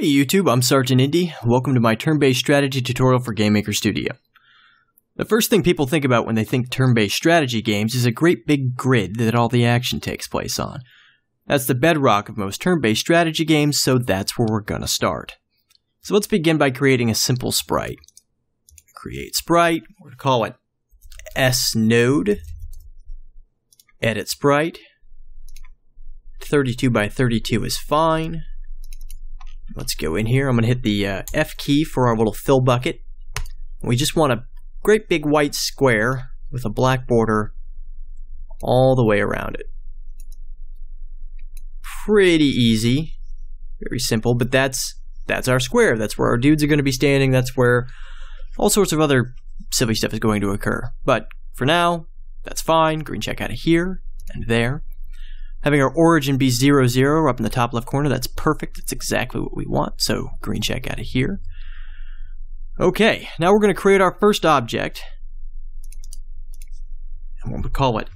Hey YouTube, I'm Sergeant Indy. Welcome to my turn-based strategy tutorial for GameMaker Studio. The first thing people think about when they think turn-based strategy games is a great big grid that all the action takes place on. That's the bedrock of most turn-based strategy games, so that's where we're gonna start. So let's begin by creating a simple sprite. Create sprite, we're gonna call it SNode, edit sprite, 32 by 32 is fine. Let's go in here. I'm going to hit the F key for our little fill bucket. We just want a great big white square with a black border all the way around it. Pretty easy. Very simple, but that's our square. That's where our dudes are going to be standing. That's where all sorts of other silly stuff is going to occur. But for now, that's fine. Green check out of here and there. Having our origin be 0, 0 up in the top left corner, that's perfect. That's exactly what we want, so green check out of here. Okay, now we're going to create our first object. And we'll call it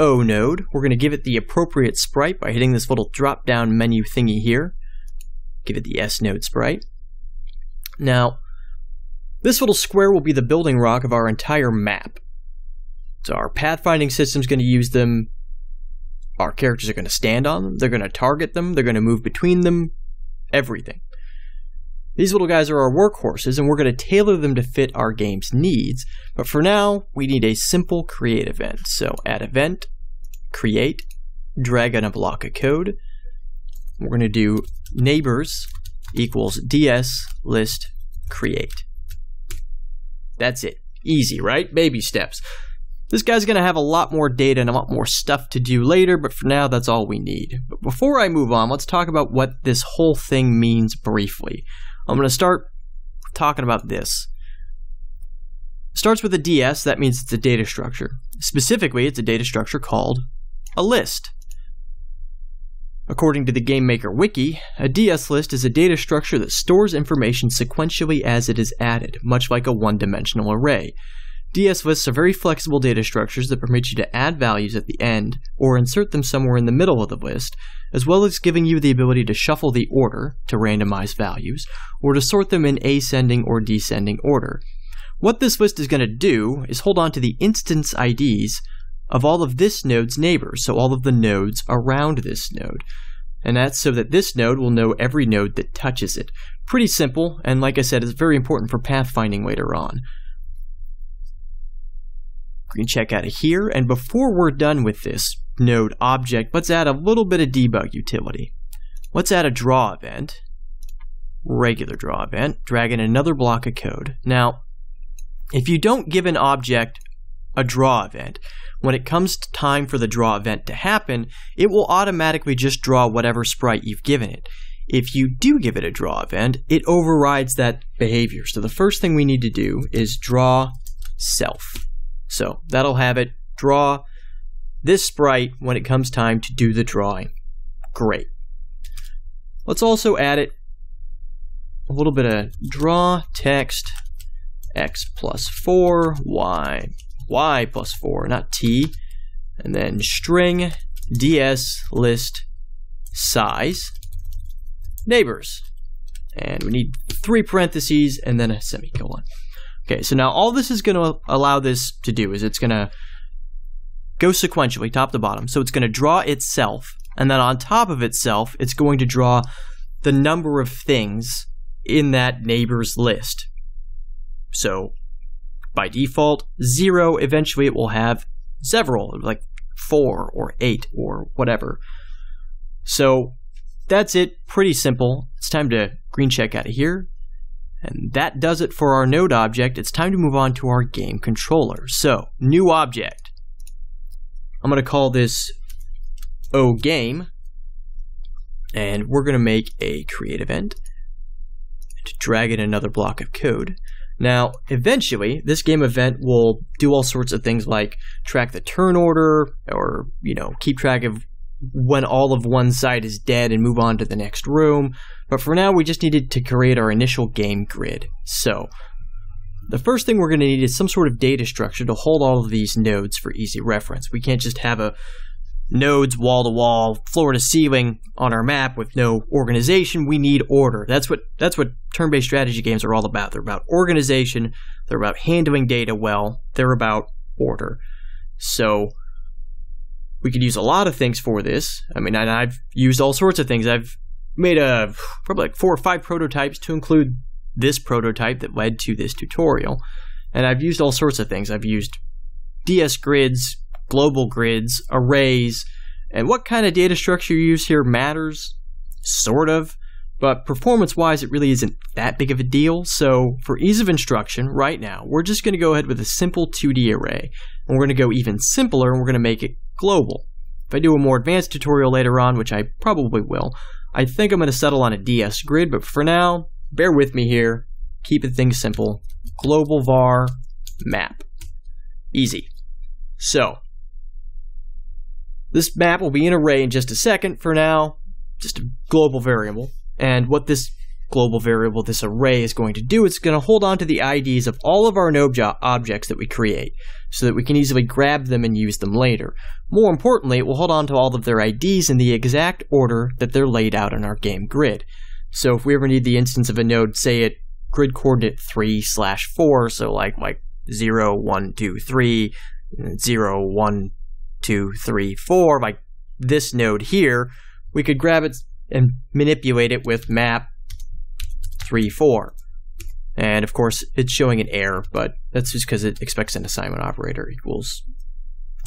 O node. We're going to give it the appropriate sprite by hitting this little drop-down menu thingy here. Give it the S node sprite. Now, this little square will be the building block of our entire map. So our pathfinding system's going to use them. Our characters are going to stand on them, they're going to target them, they're going to move between them, everything. These little guys are our workhorses, and we're going to tailor them to fit our game's needs, but for now, we need a simple create event. So, add event, create, drag on a block of code. We're going to do neighbors equals DS list create. That's it. Easy, right? Baby steps. This guy's going to have a lot more data and a lot more stuff to do later, but for now, that's all we need. But before I move on, let's talk about what this whole thing means briefly. I'm going to start talking about this. It starts with a DS, that means it's a data structure. Specifically, it's a data structure called a list. According to the GameMaker Wiki, a DS list is a data structure that stores information sequentially as it is added, much like a one-dimensional array. DS lists are very flexible data structures that permit you to add values at the end or insert them somewhere in the middle of the list, as well as giving you the ability to shuffle the order to randomize values or to sort them in ascending or descending order. What this list is going to do is hold on to the instance IDs of all of this node's neighbors, so all of the nodes around this node. And that's so that this node will know every node that touches it. Pretty simple, and like I said, it's very important for pathfinding later on. We can check out of here, and before we're done with this node object, let's add a little bit of debug utility. Let's add a draw event, regular draw event, drag in another block of code. Now, if you don't give an object a draw event, when it comes to time for the draw event to happen, it will automatically just draw whatever sprite you've given it. If you do give it a draw event, it overrides that behavior. So the first thing we need to do is draw self. So that'll have it draw this sprite when it comes time to do the drawing. Great. Let's also add it a little bit of draw text x plus 4, y plus 4, not t, and then string ds list size neighbors. And we need 3 parentheses and then a semicolon. Okay, so now all this is going to allow this to do is it's going to go sequentially, top to bottom. So it's going to draw itself, and then on top of itself, it's going to draw the number of things in that neighbor's list. So by default, 0, eventually it will have several, like 4 or 8 or whatever. So that's it, pretty simple. It's time to green check out of here. And that does it for our node object. It's time to move on to our game controller. So, new object. I'm going to call this OGame, and we're going to make a create event to drag in another block of code. Now, eventually, this game event will do all sorts of things like track the turn order, or keep track of when all of one side is dead and move on to the next room. But for now, we just needed to create our initial game grid. So the first thing we're going to need is some sort of data structure to hold all of these nodes for easy reference. We can't just have a nodes wall-to-wall, floor-to-ceiling on our map with no organization. We need order. That's what turn-based strategy games are all about. They're about organization. They're about handling data well. They're about order. So we could use a lot of things for this. I mean, and I've used all sorts of things. I've made probably like 4 or 5 prototypes to include this prototype that led to this tutorial. And I've used all sorts of things. I've used DS grids, global grids, arrays, and what kind of data structure you use here matters, sort of, but performance-wise it really isn't that big of a deal. So for ease of instruction right now, we're just going to go ahead with a simple 2D array, and we're going to go even simpler and we're going to make it global. If I do a more advanced tutorial later on, which I probably will, I think I'm going to settle on a DS grid, but for now, bear with me here, keeping things simple. Global var map. Easy. So this map will be an array in just a second. For now, just a global variable. And what this global variable, this array, is going to do, it's going to hold on to the IDs of all of our node objects that we create so that we can easily grab them and use them later. More importantly, it will hold on to all of their IDs in the exact order that they're laid out in our game grid. So if we ever need the instance of a node, say at grid coordinate 3/4, so like 0, 1, 2, 3, 0, 1, 2, 3, 4, like this node here, we could grab it and manipulate it with map 3, 4. And of course, it's showing an error, but that's just because it expects an assignment operator equals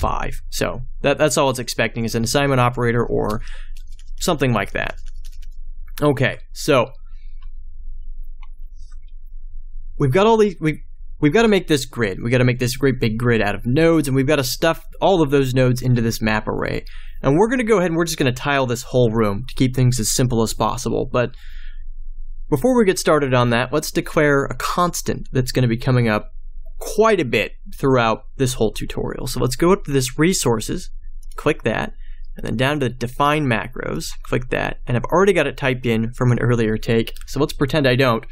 5. So that's all it's expecting is an assignment operator or something like that. Okay, so we've got all these. We've got to make this grid. We've got to make this great big grid out of nodes, and we've got to stuff all of those nodes into this map array. And we're going to go ahead and we're just going to tile this whole room to keep things as simple as possible. But before we get started on that, let's declare a constant that's going to be coming up quite a bit throughout this whole tutorial. So let's go up to this resources, click that, and then down to define macros, click that, and I've already got it typed in from an earlier take, so let's pretend I don't.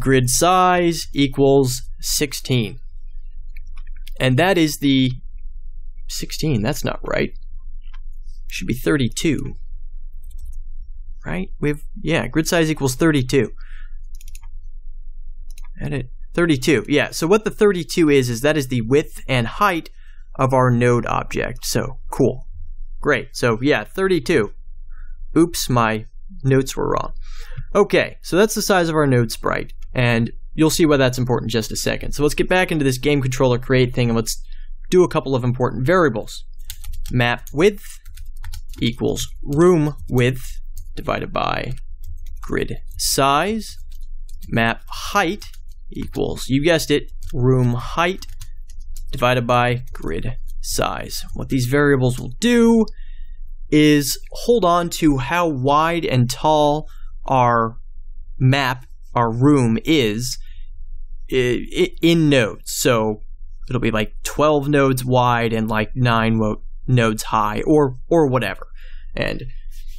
Grid size equals 16, and that is the 16, that's not right, should be 32, right? Yeah, grid size equals 32, edit 32, yeah. So what the 32 is that is the width and height of our node object. So cool. Great. So yeah, 32. Oops, my notes were wrong. Okay, so that's the size of our node sprite, and you'll see why that's important in just a second. So let's get back into this game controller create thing, and let's do a couple of important variables. Map width equals room width divided by grid size. Map height equals, you guessed it, room height divided by grid size. What these variables will do is hold on to how wide and tall our map, our room is in nodes. So it'll be like 12 nodes wide and like 9 nodes high or whatever. And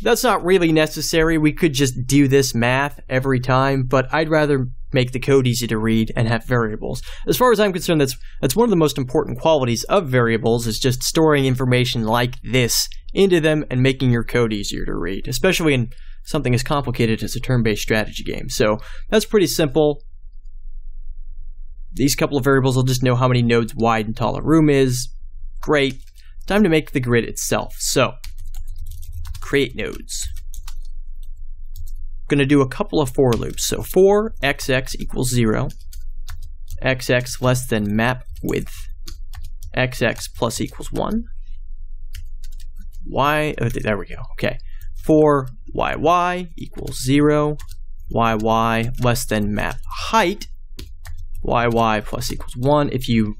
that's not really necessary. We could just do this math every time, but I'd rather make the code easy to read and have variables. As far as I'm concerned, that's one of the most important qualities of variables, is just storing information like this into them and making your code easier to read, especially in something as complicated as a turn-based strategy game. So that's pretty simple. These couple of variables will just know how many nodes wide and tall a room is. Great. Time to make the grid itself. So create nodes. Going to do a couple of for loops. So for xx equals 0, xx less than map width, xx plus equals 1, y, oh, there we go, okay. For yy equals 0, yy less than map height, yy plus equals 1. If you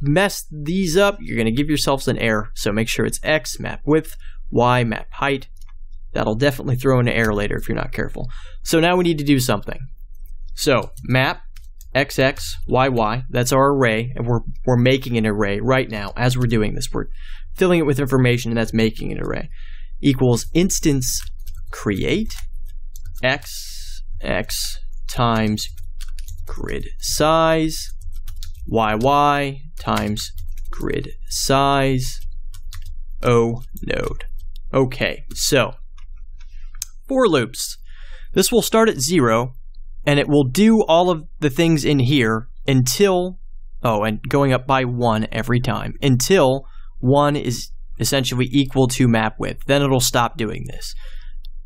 mess these up, you're going to give yourselves an error, so make sure it's x map width, y map height. That'll definitely throw in an error later if you're not careful. So now we need to do something. So map xx, yy, that's our array, and we're making an array right now as we're doing this. We're filling it with information, and that's making an array. Equals instance create xx times grid size, yy times grid size, O node. Okay, so for loops, this will start at 0 and it will do all of the things in here until, oh, and going up by 1 every time, until 1 is essentially equal to map width. Then it'll stop doing this.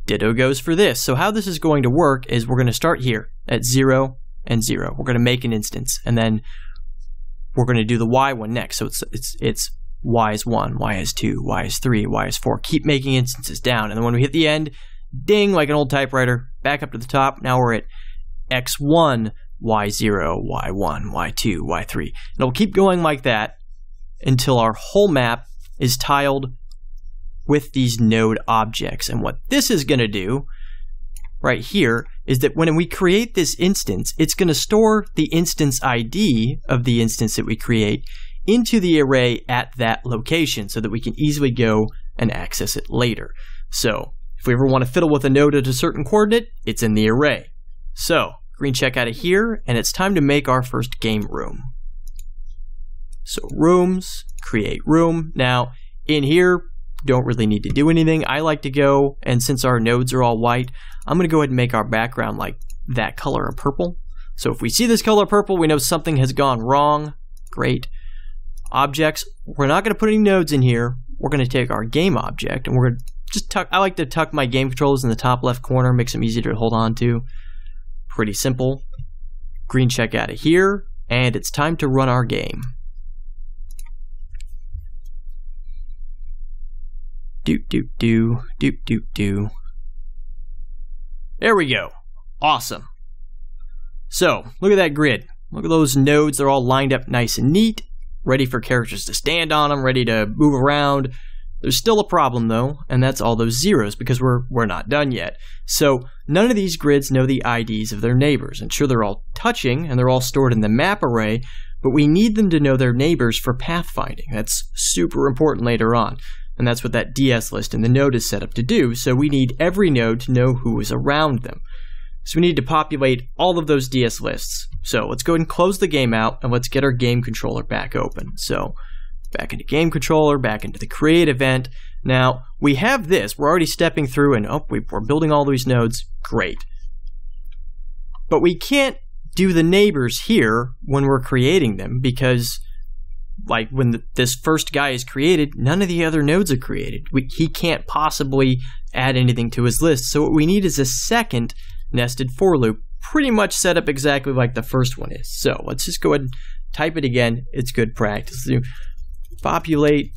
Ditto goes for this. So how this is going to work is we're going to start here at 0 and 0. We're going to make an instance, and then we're going to do the y one next. So it's y is 1, y is 2, y is 3, y is 4. Keep making instances down, and then when we hit the end, ding, like an old typewriter, back up to the top. Now we're at x1, y0, y1, y2, y3. And it'll keep going like that until our whole map is tiled with these node objects. And what this is going to do right here is that when we create this instance, it's going to store the instance ID of the instance that we create into the array at that location so that we can easily go and access it later. So if we ever want to fiddle with a node at a certain coordinate, it's in the array. So green check out of here, and it's time to make our first game room. So rooms, create room. Now in here, don't really need to do anything. I like to go, and since our nodes are all white, I'm going to go ahead and make our background like that color of purple. So if we see this color purple, we know something has gone wrong. Great. Objects, we're not going to put any nodes in here. We're going to take our game object, and we're going to just tuck, I like to tuck my game controllers in the top left corner, makes them easy to hold on to. Pretty simple. Green check out of here, and it's time to run our game. Doop doop do doop doop do. There we go. Awesome. So look at that grid. Look at those nodes. They're all lined up nice and neat, ready for characters to stand on them, ready to move around. There's still a problem though, and that's all those zeros, because we're not done yet. So none of these grids know the IDs of their neighbors, and sure, they're all touching and they're all stored in the map array, but we need them to know their neighbors for pathfinding. That's super important later on. And that's what that DS list in the node is set up to do. So we need every node to know who is around them. So we need to populate all of those DS lists. So let's go ahead and close the game out, and let's get our game controller back open. So back into game controller, back into the create event. Now we have this, we're already stepping through, and oh, we're building all these nodes. Great. But we can't do the neighbors here when we're creating them, because like when this first guy is created, none of the other nodes are created. He can't possibly add anything to his list. So what we need is a second nested for loop, pretty much set up exactly like the first one is. So let's just go ahead and type it again. It's good practice. Populate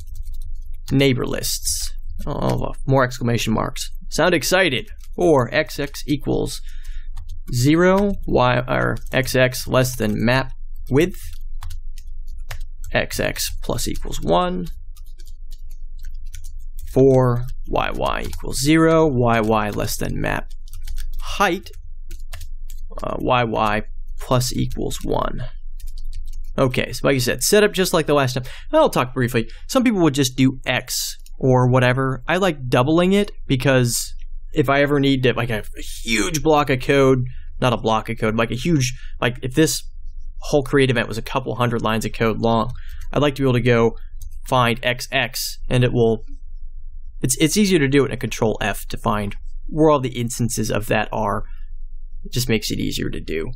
neighbor lists. Oh, more exclamation marks. Sound excited? Or xx equals 0, y, or xx less than map width. XX plus equals 1, 4, YY equals 0, YY less than map height, YY plus equals 1. Okay, so like I said, set up just like the last time. And I'll talk briefly. Some people would just do X or whatever. I like doubling it, because if I ever need to, like a huge block of code, not a block of code, like a huge, like if this whole create event was a couple hundred lines of code long, I'd like to be able to go find XX, and it will, it's easier to do it in a control F to find where all the instances of that are. It just makes it easier to do.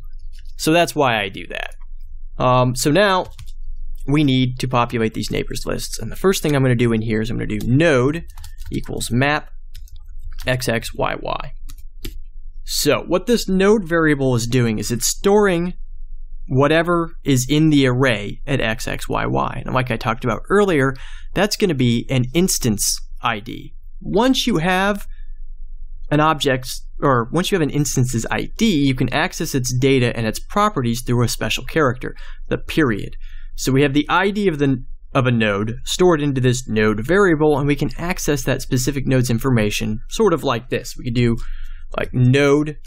So that's why I do that. So now we need to populate these neighbors lists, and the first thing I'm going to do in here is I'm going to do node equals map XXYY. So what this node variable is doing is it's storing whatever is in the array at XXYY. And like I talked about earlier, that's going to be an instance ID. Once you have an object's, or once you have an instance's ID, you can access its data and its properties through a special character, the period. So we have the ID of a node stored into this node variable, and we can access that specific node's information sort of like this. We could do like node.x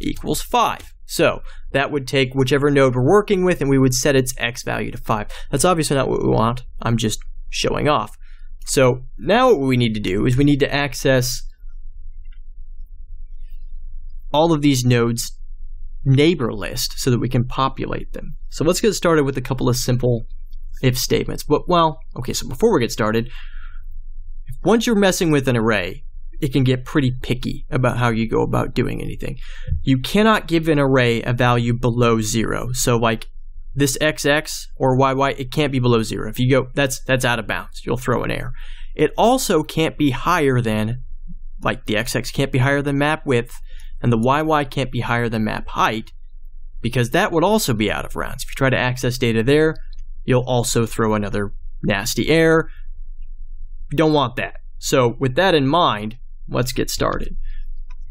equals 5. So that would take whichever node we're working with, and we would set its x value to 5. That's obviously not what we want. I'm just showing off. So now what we need to do is we need to access all of these nodes' neighbor list so that we can populate them. So let's get started with a couple of simple if statements. But, well, okay, so before we get started, once you're messing with an array, it can get pretty picky about how you go about doing anything. You cannot give an array a value below 0. So like this XX or YY, it can't be below 0. If you go, that's out of bounds. You'll throw an error. It also can't be higher than, like the XX can't be higher than map width, and the YY can't be higher than map height, because that would also be out of bounds. If you try to access data there, you'll also throw another nasty error. You don't want that. So with that in mind, let's get started.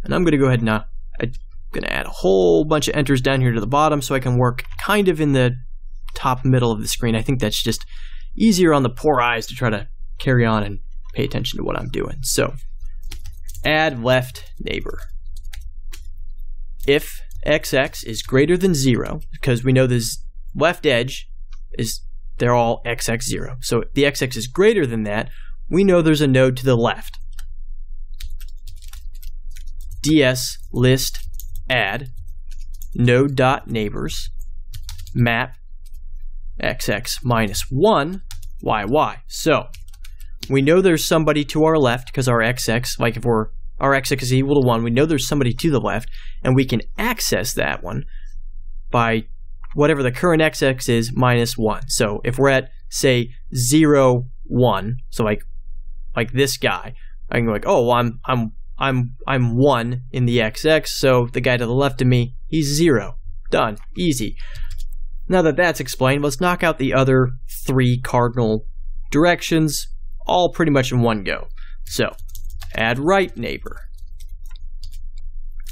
And I'm going to go ahead and I'm going to add a whole bunch of enters down here to the bottom so I can work kind of in the top middle of the screen. I think that's just easier on the poor eyes to try to carry on and pay attention to what I'm doing. So add left neighbor. If XX is greater than 0, because we know this left edge is, they're all XX0. So if the XX is greater than that, we know there's a node to the left. DS list add node.neighbors map XX minus 1 YY. So we know there's somebody to our left because our XX, like if we're, our XX is equal to 1, we know there's somebody to the left, and we can access that one by whatever the current XX is minus 1. So if we're at, say, 0, 1, so like this guy, I can go like, oh, well, I'm 1 in the XX, so the guy to the left of me, he's 0. Done. Easy. Now that that's explained, let's knock out the other 3 cardinal directions, all pretty much in one go. So add right neighbor.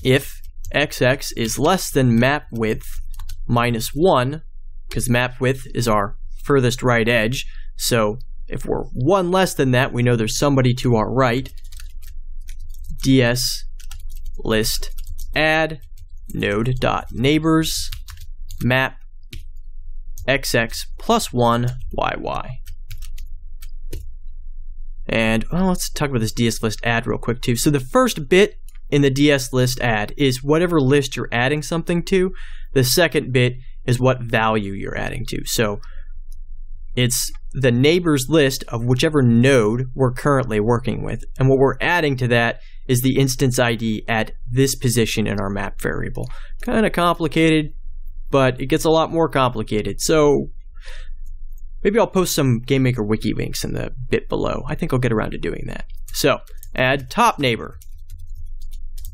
If XX is less than map width minus 1, because map width is our furthest right edge, so if we're 1 less than that, we know there's somebody to our right. DS list add node.neighbors map XX plus 1 YY. And well, let's talk about this DS list add real quick too. So the first bit in the DS list add is whatever list you're adding something to. The second bit is what value you're adding to. So it's the neighbors list of whichever node we're currently working with. And what we're adding to that is the instance ID at this position in our map variable. Kind of complicated, but it gets a lot more complicated. So maybe I'll post some GameMaker Wiki links in the bit below. I think I'll get around to doing that. So add top neighbor.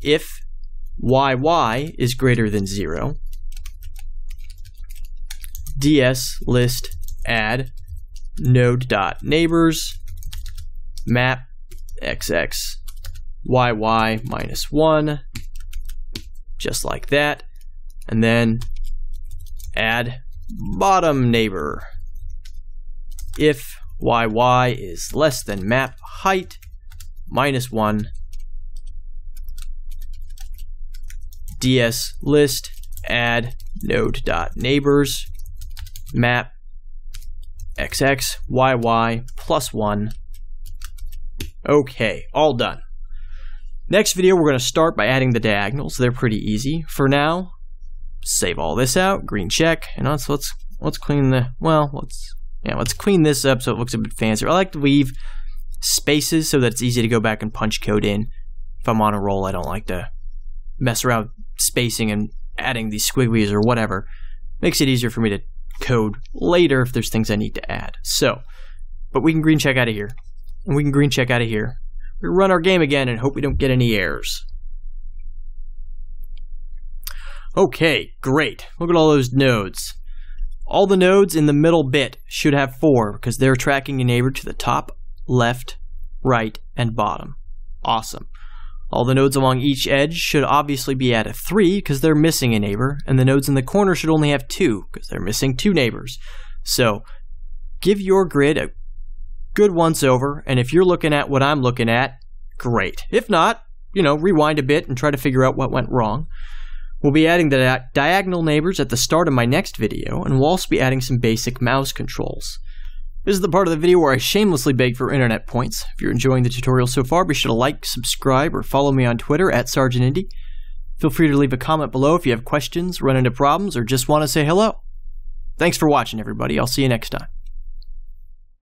If YY is greater than 0, DS list add node.neighbors map XX YY minus 1, just like that, and then add bottom neighbor. If YY is less than map height minus 1, DS list add node.neighbors map XX, YY, plus 1. Okay, all done. Next video, we're going to start by adding the diagonals. They're pretty easy. For now, save all this out, green check, and let's clean the, well, let's clean this up so it looks a bit fancier. I like to leave spaces so that it's easy to go back and punch code in. If I'm on a roll, I don't like to mess around spacing and adding these squigglies or whatever. Makes it easier for me to code later if there's things I need to add. So, but we can green check out of here, and we can green check out of here. We run our game again and hope we don't get any errors. Okay, great. Look at all those nodes. All the nodes in the middle bit should have 4 because they're tracking a neighbor to the top, left, right, and bottom. Awesome. All the nodes along each edge should obviously be at a 3 because they're missing a neighbor, and the nodes in the corner should only have 2 because they're missing 2 neighbors. So give your grid a good once over, and if you're looking at what I'm looking at, great. If not, you know, rewind a bit and try to figure out what went wrong. We'll be adding the diagonal neighbors at the start of my next video, and we'll also be adding some basic mouse controls. This is the part of the video where I shamelessly beg for internet points. If you're enjoying the tutorial so far, be sure to like, subscribe, or follow me on Twitter at Sergeant Indy. Feel free to leave a comment below if you have questions, run into problems, or just want to say hello. Thanks for watching, everybody. I'll see you next time.